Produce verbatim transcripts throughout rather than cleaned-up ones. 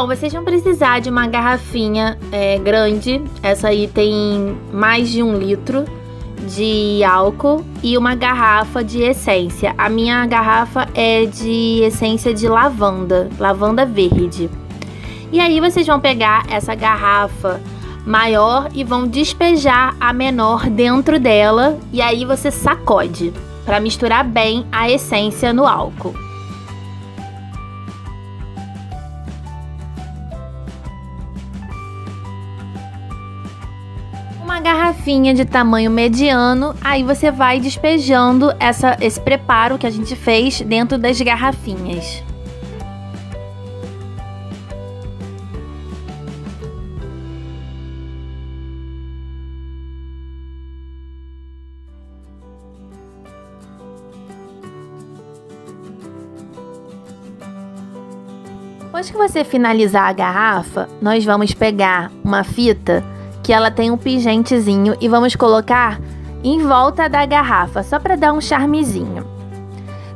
Bom, vocês vão precisar de uma garrafinha é, grande, essa aí tem mais de um litro de álcool, e uma garrafa de essência. A minha garrafa é de essência de lavanda, lavanda verde. E aí vocês vão pegar essa garrafa maior e vão despejar a menor dentro dela, e aí você sacode para misturar bem a essência no álcool. Uma garrafinha de tamanho mediano, aí você vai despejando essa, esse preparo que a gente fez dentro das garrafinhas. Depois que você finalizar a garrafa, nós vamos pegar uma fita que ela tem um pingentezinho e vamos colocar em volta da garrafa, só para dar um charmezinho.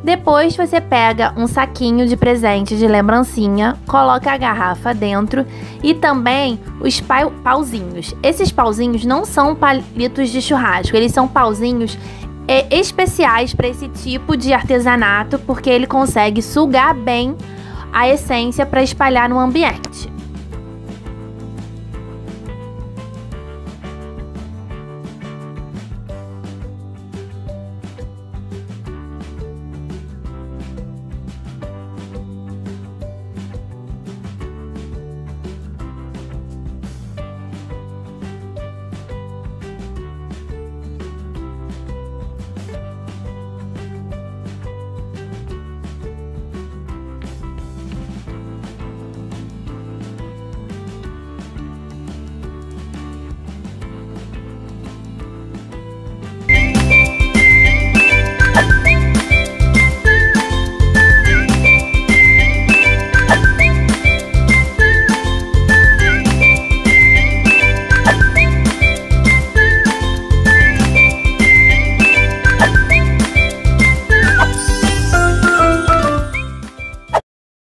Depois você pega um saquinho de presente de lembrancinha, coloca a garrafa dentro e também os pauzinhos. Esses pauzinhos não são palitos de churrasco, eles são pauzinhos é, especiais para esse tipo de artesanato, porque ele consegue sugar bem a essência para espalhar no ambiente.